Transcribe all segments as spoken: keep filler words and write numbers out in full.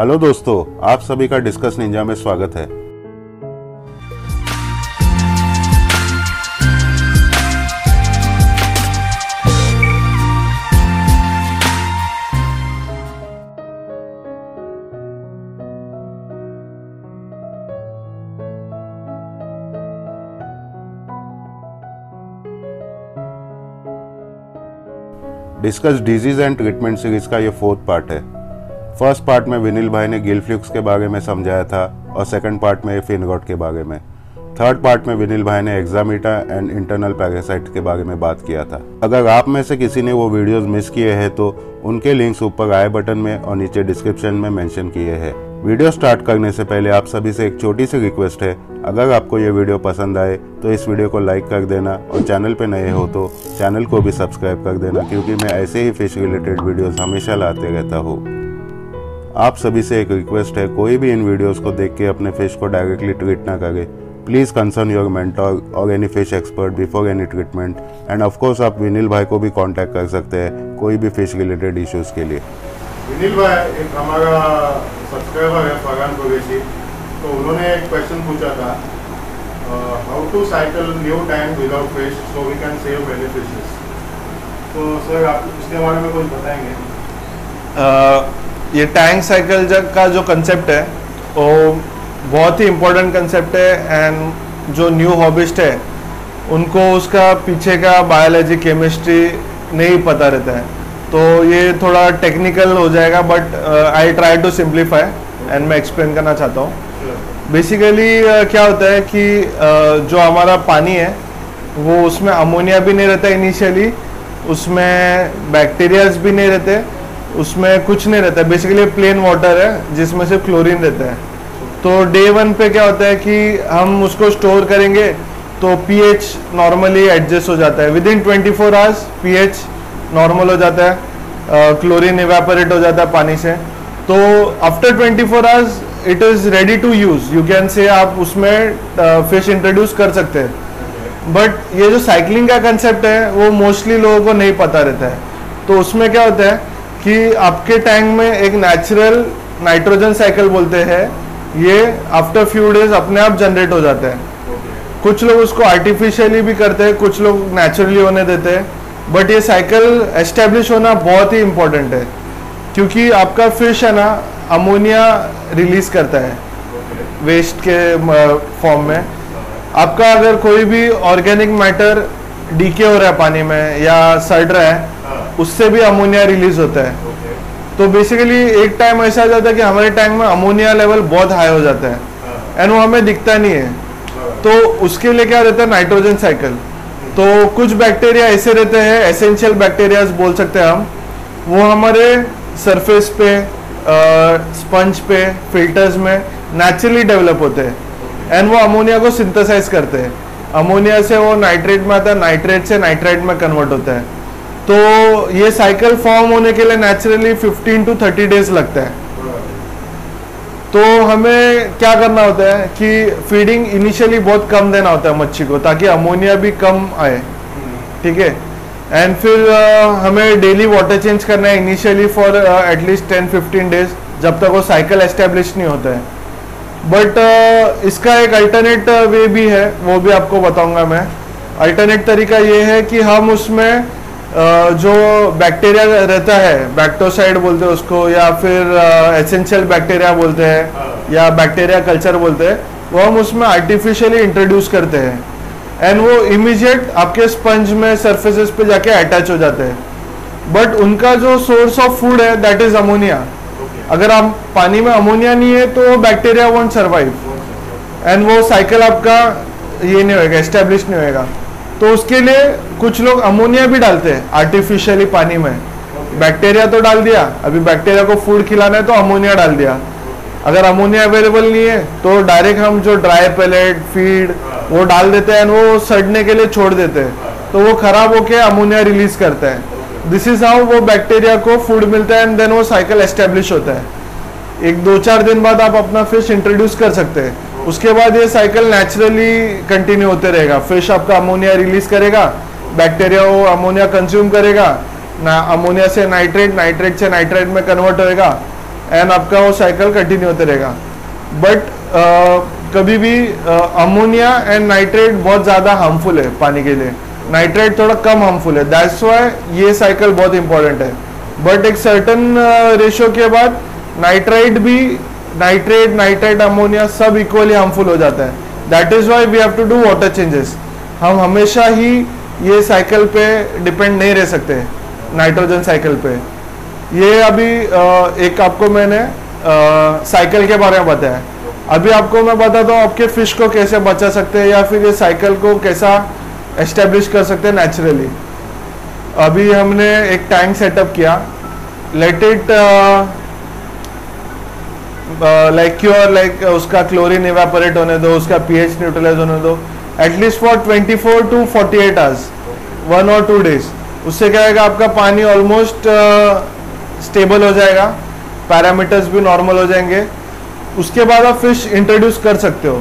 Hello दोस्तों, आप सभी का डिस्कस निंजा में स्वागत है। Discuss disease and treatment series का ये फोर्थ पार्ट है। फर्स्ट पार्ट में विनील भाई ने गिल फ्लूक्स के बारे में समझाया था और सेकंड पार्ट में फिनगॉट के बारे में। थर्ड पार्ट में विनील भाई ने एग्जामीटा एंड इंटरनल पैरासाइट के बारे में बात किया था। अगर आप में से किसी ने वो वीडियोस मिस किए हैं तो उनके लिंक्स ऊपर आई बटन में और नीचे डिस्क्रिप्शन में मेंशन किए हैं। वीडियो स्टार्ट करने से पहले आप सभी से एक छोटी सी रिक्वेस्ट है, अगर आपको ये वीडियो पसंद आए तो इस वीडियो को लाइक कर देना और चैनल पे नए हो तो चैनल को भी सब्सक्राइब कर देना, क्योंकि मैं ऐसे ही फिश रिलेटेड वीडियोस हमेशा लाते रहता हूँ। आप सभी से एक रिक्वेस्ट है, कोई भी इन वीडियोस को देख के अपने फिश को डायरेक्टली ट्रीट ना करे। प्लीज़ कंसर्न योर मेंटोर और any fish expert before any treatment. And of course आप विनील भाई को भी कांटेक्ट कर सकते हैं कोई भी फिश रिलेटेड इश्यूज़ के लिए। विनील भाई एक हमारा सब्सक्राइबर है फरहान कुरैशी, तो उन्होंने एक क्वेश्चन पूछा था, how to cycle new tank without fish so we can save many fishes. तो सर आप इसके बारे में कुछ बताएंगे। uh, ये टैंक साइकिल जग का जो कंसेप्ट है वो बहुत ही इम्पोर्टेंट कंसेप्ट है, एंड जो न्यू हॉबिस्ट है उनको उसका पीछे का बायोलॉजी केमिस्ट्री नहीं पता रहता है, तो ये थोड़ा टेक्निकल हो जाएगा, but I try to simplify and मैं एक्सप्लेन करना चाहता हूँ। बेसिकली uh, क्या होता है कि uh, जो हमारा पानी है वो उसमें अमोनिया भी नहीं रहता इनिशियली, उसमें बैक्टीरियाज भी नहीं रहते, उसमें कुछ नहीं रहता है, बेसिकली प्लेन वाटर है जिसमें से क्लोरीन रहता है। तो डे वन पे क्या होता है कि हम उसको स्टोर करेंगे तो पीएच नॉर्मली एडजस्ट हो जाता है, within twenty four hours pH normal हो जाता है, क्लोरीन इवेपोरेट हो जाता है पानी से। तो after twenty four hours it is ready to use, you can say आप उसमें फिश इंट्रोड्यूस कर सकते हैं। बट ये जो साइकिलिंग का कंसेप्ट है वो मोस्टली लोगों को नहीं पता रहता है। तो उसमें क्या होता है कि आपके टैंक में एक नेचुरल नाइट्रोजन साइकिल बोलते हैं, ये आफ्टर फ्यू डेज अपने आप जनरेट हो जाते हैं। कुछ लोग उसको आर्टिफिशियली भी करते हैं, कुछ लोग नेचुरली होने देते हैं, बट ये साइकिल एस्टेब्लिश होना बहुत ही इम्पोर्टेंट है, क्योंकि आपका फिश है ना अमोनिया रिलीज करता है वेस्ट के फॉर्म में। आपका अगर कोई भी ऑर्गेनिक मैटर डीके हो रहा है पानी में या सड़ रहा है, उससे भी अमोनिया रिलीज होता है। okay. तो बेसिकली एक टाइम ऐसा आ जाता है कि हमारे टैंक में अमोनिया लेवल बहुत हाई हो जाता है एंड uh. वो हमें दिखता नहीं है। uh. तो उसके लिए क्या रहता है नाइट्रोजन साइकिल। uh. तो कुछ बैक्टीरिया ऐसे रहते हैं, एसेंशियल बैक्टीरियाज बोल सकते हैं हम, वो हमारे सरफेस पे, स्पंज पे, फिल्टर्स में नेचुरली डेवलप होते हैं एंड okay. वो अमोनिया को सिंथेसाइज करते हैं। अमोनिया से वो नाइट्रेट में आता है, नाइट्रेट से नाइट्राइट में कन्वर्ट होता है। तो ये साइकिल फॉर्म होने के लिए naturally fifteen to thirty days लगता है। तो हमें क्या करना होता है कि फीडिंग इनिशियली बहुत कम देना होता है मच्छी को, ताकि अमोनिया भी कम आए, ठीक है। एंड फिर uh, हमें डेली वाटर चेंज करना है initially for at least ten fifteen days, जब तक वो साइकिल एस्टेब्लिश नहीं होता है। बट uh, इसका एक अल्टरनेट वे भी है, वो भी आपको बताऊंगा मैं। अल्टरनेट तरीका ये है कि हम उसमें Uh, जो बैक्टीरिया रहता है, बैक्टोसाइड बोलते हैं उसको, या फिर एसेंशियल uh, बैक्टीरिया बोलते हैं, या बैक्टीरिया कल्चर बोलते हैं, वो हम उसमें आर्टिफिशियली इंट्रोड्यूस करते हैं एंड वो इमीडिएट आपके स्पंज में सरफेसेस पे जाके अटैच हो जाते हैं। बट उनका जो सोर्स ऑफ फूड है दैट इज अमोनिया। अगर आप पानी में अमोनिया नहीं है तो बैक्टीरिया वॉन्ट सर्वाइव एंड वो साइकिल आपका ये नहीं होगा, एस्टेब्लिश नहीं होगा। तो उसके लिए कुछ लोग अमोनिया भी डालते हैं आर्टिफिशियली पानी में। okay. बैक्टीरिया तो डाल दिया, अभी बैक्टीरिया को फूड खिलाना है तो अमोनिया डाल दिया। okay. अगर अमोनिया अवेलेबल नहीं है तो डायरेक्ट हम जो ड्राई पेलेट फीड uh. वो डाल देते हैं, वो सड़ने के लिए छोड़ देते हैं, uh. तो वो खराब होके अमोनिया रिलीज करता है। दिस इज हाउ वो बैक्टीरिया को फूड मिलता है एंड देन वो साइकिल एस्टेब्लिश होता है। एक दो चार दिन बाद आप अपना फिश इंट्रोड्यूस कर सकते हैं, उसके बाद ये साइकिल नेचुरली कंटिन्यू होते रहेगा। फिश आपका अमोनिया रिलीज करेगा, बैक्टीरिया वो अमोनिया कंज्यूम करेगा, ना अमोनिया से नाइट्रेट, नाइट्रेट से नाइट्राइट में कन्वर्ट होएगा एंड आपका वो साइकिल कंटिन्यू होते रहेगा। बट कभी भी अमोनिया एंड नाइट्रेट बहुत ज़्यादा हार्मफुल है पानी के लिए, नाइट्रेट थोड़ा कम हार्मफुल है, दैट्स वाई ये साइकिल बहुत इंपॉर्टेंट है। बट एक सर्टन रेशो के बाद नाइट्रेट भी, नाइट्रेट नाइट्रेट अमोनिया सब इक्वली हार्मफुल हो जाता है। That is why we have to do water changes. हम हमेशा ही ये साइकिल पे डिपेंड नहीं रह सकते नाइट्रोजन साइकिल पे। ये अभी एक आपको मैंने साइकिल के बारे में बताया, अभी आपको मैं बताता हूँ आपके फिश को कैसे बचा सकते हैं या फिर ये साइकिल को कैसा एस्टेब्लिश कर सकते हैं नेचुरली। अभी हमने एक टैंक सेटअप किया, let it like cure like उसका क्लोरीन इवेपोरेट होने दो, उसका पीएच न्यूट्रलाइज होने दो at least for twenty four to forty eight hours, one or two days. उससे क्या होगा आपका पानी ऑलमोस्ट स्टेबल uh, हो जाएगा, पैरामीटर्स भी नॉर्मल हो जाएंगे। उसके बाद आप फिश इंट्रोड्यूस कर सकते हो,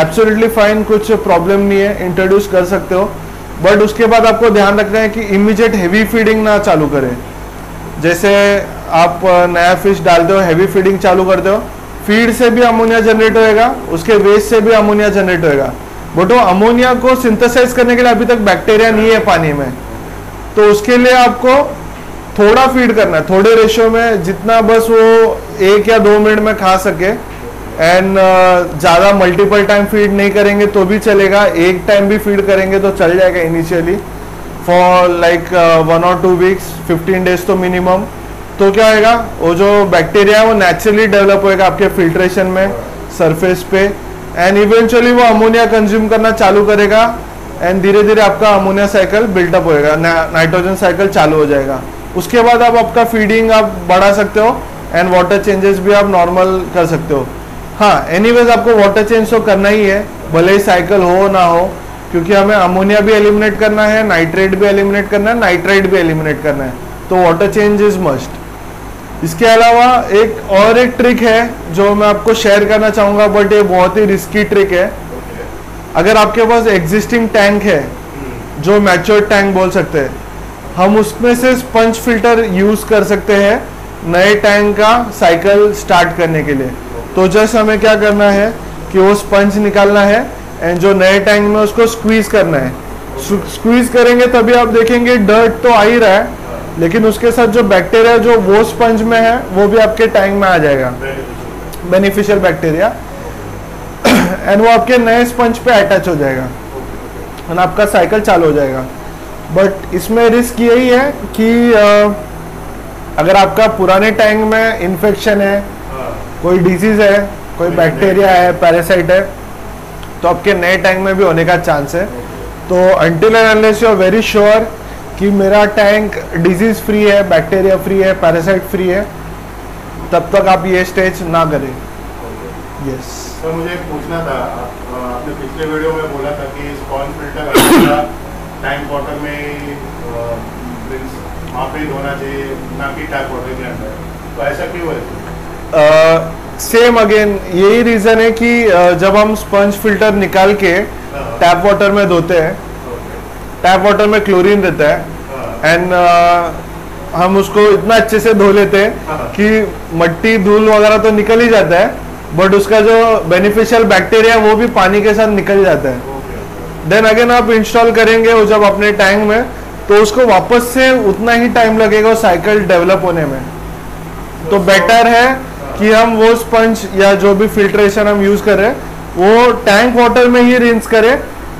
एब्सोल्युटली फाइन, कुछ प्रॉब्लम नहीं है, इंट्रोड्यूस कर सकते हो। बट उसके बाद आपको ध्यान रखना है कि इमीडिएट हैवी फीडिंग ना चालू करें। जैसे आप नया फिश डालते हो, हैवी फीडिंग चालू करते हो, फीड से भी अमोनिया जनरेट होएगा, उसके वेस्ट से भी अमोनिया जनरेट होएगा। बट वो अमोनिया को सिंथेसाइज करने के लिए अभी तक बैक्टीरिया नहीं है पानी में, तो उसके लिए आपको थोड़ा फीड करना है, थोड़े रेशो में, जितना बस वो एक या दो मिनट में खा सके। एंड ज़्यादा मल्टीपल टाइम फीड नहीं करेंगे तो भी चलेगा, एक टाइम भी फीड करेंगे तो चल जाएगा initially for like one or two weeks, fifteen days तो मिनिमम। तो क्या होगा वो जो बैक्टीरिया है वो नेचुरली डेवलप होएगा आपके फिल्ट्रेशन में, सरफेस पे, एंड इवेंचुअली वो अमोनिया कंज्यूम करना चालू करेगा। एंड धीरे धीरे आपका अमोनिया साइकिल बिल्टअप होएगा, ना, नाइट्रोजन साइकिल चालू हो जाएगा। उसके बाद आप आपका फीडिंग आप बढ़ा सकते हो एंड वाटर चेंजेस भी आप नॉर्मल कर सकते हो। हाँ, एनीवेज आपको वाटर चेंज तो करना ही है, भले ही साइकिल हो ना हो, क्योंकि हमें अमोनिया भी एलिमिनेट करना है, नाइट्रेट भी एलिमिनेट करना है, नाइट्राइट भी एलिमिनेट करना है, तो वाटर चेंज इज मस्ट। इसके अलावा एक और एक ट्रिक है जो मैं आपको शेयर करना चाहूँगा, बट ये बहुत ही रिस्की ट्रिक है। अगर आपके पास एग्जिस्टिंग टैंक है, जो मैच्योर टैंक बोल सकते हैं, हम उसमें से स्पंज फिल्टर यूज़ कर सकते हैं नए टैंक का साइकिल स्टार्ट करने के लिए। तो जस्ट हमें क्या करना है कि वो स्पंज निकालना है एंड जो नए टैंक में उसको स्क्वीज़ करना है। स्क्वीज़ करेंगे तभी आप देखेंगे डर्ट तो आ ही रहा है, लेकिन उसके साथ जो बैक्टीरिया जो वो स्पंज में है वो भी आपके टैंक में आ जाएगा, बेनिफिशियल बैक्टीरिया, एंड वो आपके नए स्पंज पे अटैच हो जाएगा एंड आपका साइकिल चालू हो जाएगा। बट इसमें रिस्क यही है कि अगर आपका पुराने टैंक में इन्फेक्शन है, कोई डिजीज़ है, कोई बैक्टीरिया है, पैरासाइट है, तो आपके नए टैंक में भी होने का चांस है। तो until and unless you are very sure कि मेरा टैंक डिजीज़ फ्री है, बैक्टीरिया फ्री है, पैरासाइट फ्री है, तब तक आप ये स्टेज ना करें। यस, तो मुझे पूछना था, आपने पिछले वीडियो में बोला था कि स्पॉन फिल्टर टैंक वाटर में वहाँ पे होना चाहिए, ना कि टैंक वाटर के अंदर, तो ऐसा क्यों है? सेम अगेन यही रीज़न है कि uh, जब हम स्पंज फिल्टर निकाल के टैप वाटर में धोते हैं, टैप वाटर में क्लोरीन रहता है एंड uh, हम उसको इतना अच्छे से धो लेते हैं कि मट्टी धूल वगैरह तो निकल ही जाता है, बट उसका जो बेनिफिशियल बैक्टीरिया वो भी पानी के साथ निकल जाता है। देन अगेन आप इंस्टॉल करेंगे वो जब अपने टैंक में, तो उसको वापस से उतना ही टाइम लगेगा साइकिल डेवलप होने में। तो बेटर है कि हम वो स्पंज या जो भी फिल्ट्रेशन हम यूज़ करें वो टैंक वाटर में ही रिंस करें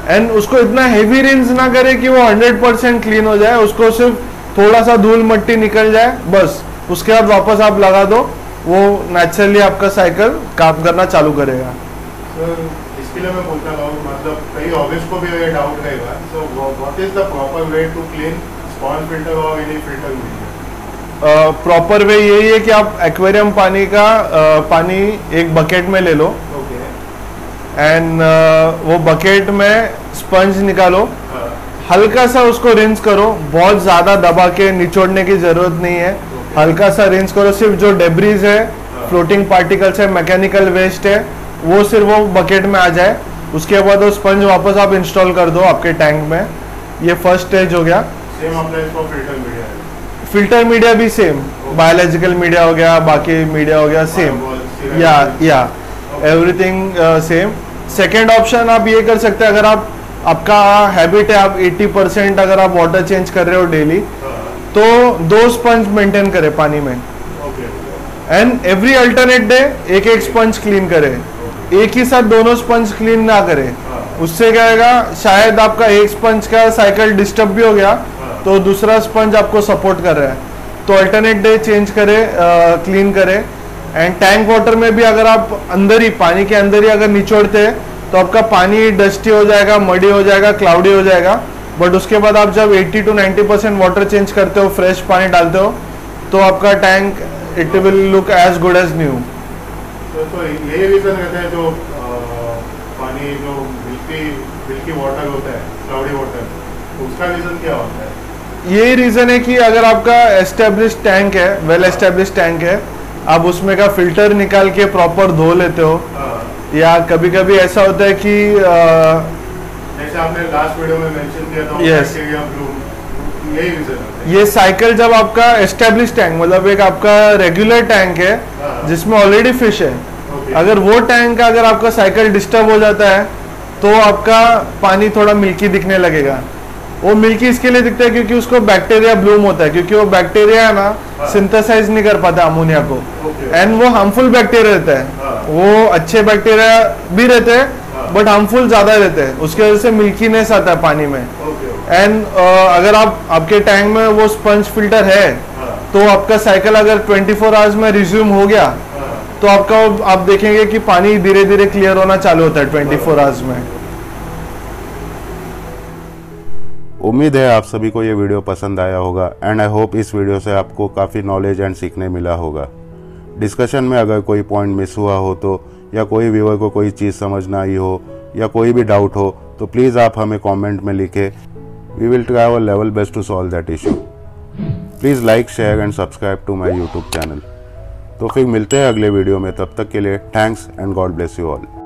एंड उसको इतना हेवी रिंस ना करें कि वो हंड्रेड परसेंट क्लीन हो जाए, उसको सिर्फ थोड़ा सा धूल मट्टी निकल जाए बस, उसके बाद वापस आप लगा दो, वो नेचुरली आपका साइकिल काम करना चालू करेगा। सर, इसके लिए मैं बोलता हूँ, मतलब कई ऑब्वियस को भी ये डाउट रहेगा, so what is the proper way to clean sponge filter और एनी फिल्टर? प्रॉपर वे यही है कि आप एक्वेरियम पानी का uh, पानी एक बकेट में ले लो एंड okay. uh, वो बकेट में स्पंज निकालो, uh. हल्का सा उसको रिंस करो, बहुत ज़्यादा दबा के निचोड़ने की ज़रूरत नहीं है, हल्का सा रिंस करो। सिर्फ जो डेब्रीज है, फ्लोटिंग पार्टिकल्स है, मैकेनिकल वेस्ट है, वो सिर्फ वो बकेट में आ जाए, उसके बाद वो स्पंज वापस आप इंस्टॉल कर दो आपके टैंक में। ये फर्स्ट स्टेज हो गया। Same applies for filter media. Filter media भी सेम, बायोलॉजिकल मीडिया हो गया, बाकी मीडिया हो गया सेम, या या एवरीथिंग सेम। सेकेंड ऑप्शन आप ये कर सकते हैं, अगर आप आपका हैबिट है आप अस्सी परसेंट अगर आप वाटर चेंज कर रहे हो डेली, तो दो स्पंज मेंटेन करें पानी में, एंड एवरी अल्टरनेट डे एक एक स्पंज क्लीन करें, एक ही साथ दोनों स्पंज क्लीन ना करें। उससे क्या होगा, शायद आपका एक स्पंज का साइकिल डिस्टर्ब भी हो गया तो दूसरा स्पंज आपको सपोर्ट कर रहा है, तो अल्टरनेट डे चेंज करें, क्लीन करें। एंड टैंक वाटर में भी अगर आप अंदर ही पानी के अंदर ही अगर निचोड़ते हैं तो आपका पानी डस्टी हो जाएगा, मडी हो जाएगा, क्लाउडी हो जाएगा, बट उसके बाद आप जब अस्सी टू नब्बे परसेंट वाटर चेंज करते हो, फ्रेश पानी डालते हो, तो आपका tank it will look as good as new. तो ये रीजन रहता है जो पानी जो मिल्की मिल्की वाटर होता है, क्लाउडी वाटर, उसका रीजन क्या होता है? ये रीजन है कि अगर आपका एस्टेब्लिश टैंक है, वेल एस्टेब्लिश टैंक है, आप उसमें का फिल्टर निकाल के प्रॉपर धो लेते हो, या कभी कभी ऐसा होता है कि जैसे आपने लास्ट वीडियो में मेंशन किया था, यस, यही रीजन है। ये साइकिल जब आपका एस्टेब्लिश टैंक, मतलब एक आपका रेगुलर टैंक है जिसमें ऑलरेडी फिश है, अगर वो टैंक का अगर आपका साइकिल डिस्टर्ब हो जाता है तो आपका पानी थोड़ा मिल्की दिखने लगेगा। वो मिल्की इसके लिए दिखता है क्योंकि उसको बैक्टीरिया ब्लूम होता है, क्योंकि वो बैक्टीरिया ना सिंथेसाइज नहीं कर पाता अमोनिया को, एंड वो हार्मफुल बैक्टीरिया रहता है, वो अच्छे बैक्टीरिया भी रहते हैं बट हार्मफुल ज्यादा रहते हैं, उसकी वजह से मिल्कीनेस आता है पानी में। एंड uh, अगर आप आपके टैंक में वो स्पंज फिल्टर है तो आपका साइकिल अगर ट्वेंटी फोर आवर्स में रिज्यूम हो गया तो आपका आप देखेंगे कि पानी धीरे धीरे क्लियर होना चालू होता है ट्वेंटी फोर आवर्स में। उम्मीद है आप सभी को ये वीडियो पसंद आया होगा, एंड आई होप इस वीडियो से आपको काफ़ी नॉलेज एंड सीखने मिला होगा। डिस्कशन में अगर कोई पॉइंट मिस हुआ हो तो, या कोई व्यूअर को कोई चीज़ समझना आई हो, या कोई भी डाउट हो, तो प्लीज़ आप हमें कमेंट में लिखें। We will try our level best to solve that issue. Please like, share and subscribe to my YouTube channel. तो फिर मिलते हैं अगले वीडियो में, तब तक के लिए thanks and God bless you all.